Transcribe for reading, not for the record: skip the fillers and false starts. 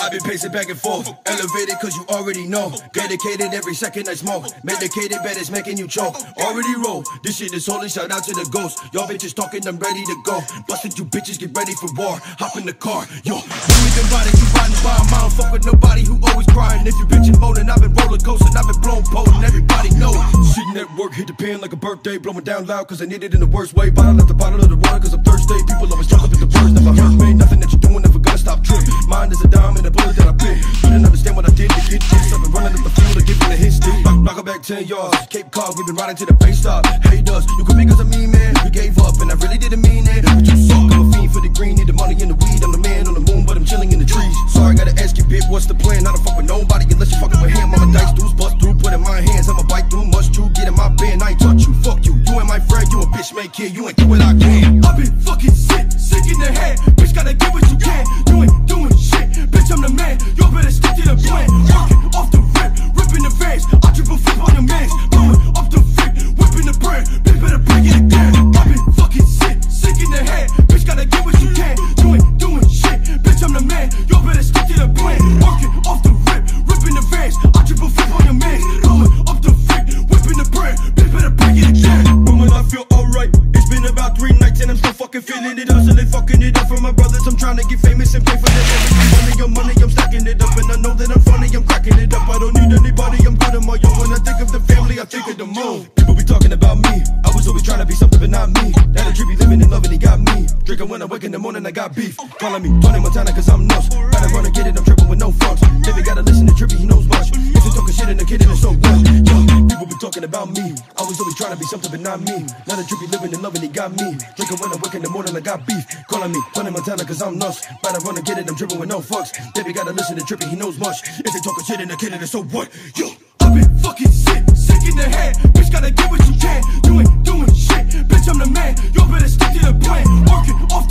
I be pacing back and forth, elevated cause you already know. Dedicated every second I smoke, medicated bet it's making you choke. Already roll, this shit is holy, shout out to the ghost. Y'all bitches talking, I'm ready to go. Busted you bitches, get ready for war. Hop in the car, yo. You been riding, you riding by a mile. Fuck with nobody who always crying. If you bitchin' moaning, I've been roller coasting, I've been blown pole and everybody knows. Sitting at work, hit the pen like a birthday, blowing down loud cause I need it in the worst way. Bottle at the bottle of the water cause I'm thirsty. People always jump up at the first. Never hurt me, nothing that you're doing never gonna stop trip. Mine is a diamond. The bullet that I bit, you didn't understand what I did to get this. I've been running up the field and giving a hit stick. Knock her back 10 yards, Cape Cod, we've been riding to the base stop. Hate us, you could make us a mean man. We gave up and I really didn't mean it. But you suck, I'm a fiend for the green, need the money and the weed. I'm the man on the moon, but I'm chilling in the trees. Sorry, gotta ask you, bitch, what's the plan? I don't fuck with nobody unless you fucking with him. I'm a dice dudes, bust through, put in my hands. I'm a bite through, must chew, get in my bin. I ain't touch you, fuck you, you ain't my friend. You a bitch, man, kid, you ain't do what I can. I've been fucking sick, sick in the head. Bitch, gotta get what you can. You ain't doing shit, bitch, I'm the man, y'all better stick to the plan. Working off the rip, ripping the veins. I triple flip on the mans, blowing off the flip, whipping the bread. Bitch better break it again. I been fucking sick, sick in the head. Bitch gotta get what you can. You ain't doing shit, bitch, I'm the man, y'all better stick to the plan. Working off the rip, ripping the veins. I triple flip on the mans, blowing off the flip, whipping the bread. Bitch better break it again. Woman, I feel alright. It's been about 3 nights and I'm still fucking feeling it. I'm still fucking it up for my brothers. I'm trying to get famous and pay for their everything. Money, I'm stacking it up, and I know that I'm funny, I'm cracking it up. I don't need anybody, I'm good on my own. When I think of the family, I think of the moon. People be talking about me, I was always trying to be something but not me. Now the trippy living and loving, he got me. Drinking when I wake in the morning, I got beef. Calling me Tony Montana cause I'm nuts. Gotta run and get it, I'm tripping with no fronts. Never gotta listen to trippy, he knows much. If you talking shit in the kid, and it's so well. People be talking about me, I was always trying to be something but not me. Now the trippy living and loving, he got me. Drinking when I wake in the morning, I got beef. Calling me Tony Montana cause I'm nuts. Gotta run and get it, I'm tripping with no fronts. Baby gotta listen to trippy, he knows much. If they talking shit in the kid, it's so what? Yo, I've been fucking sick, sick in the head. Bitch gotta get what you can. You ain't doing shit, bitch, I'm the man. Y'all better stick to the plan. Working off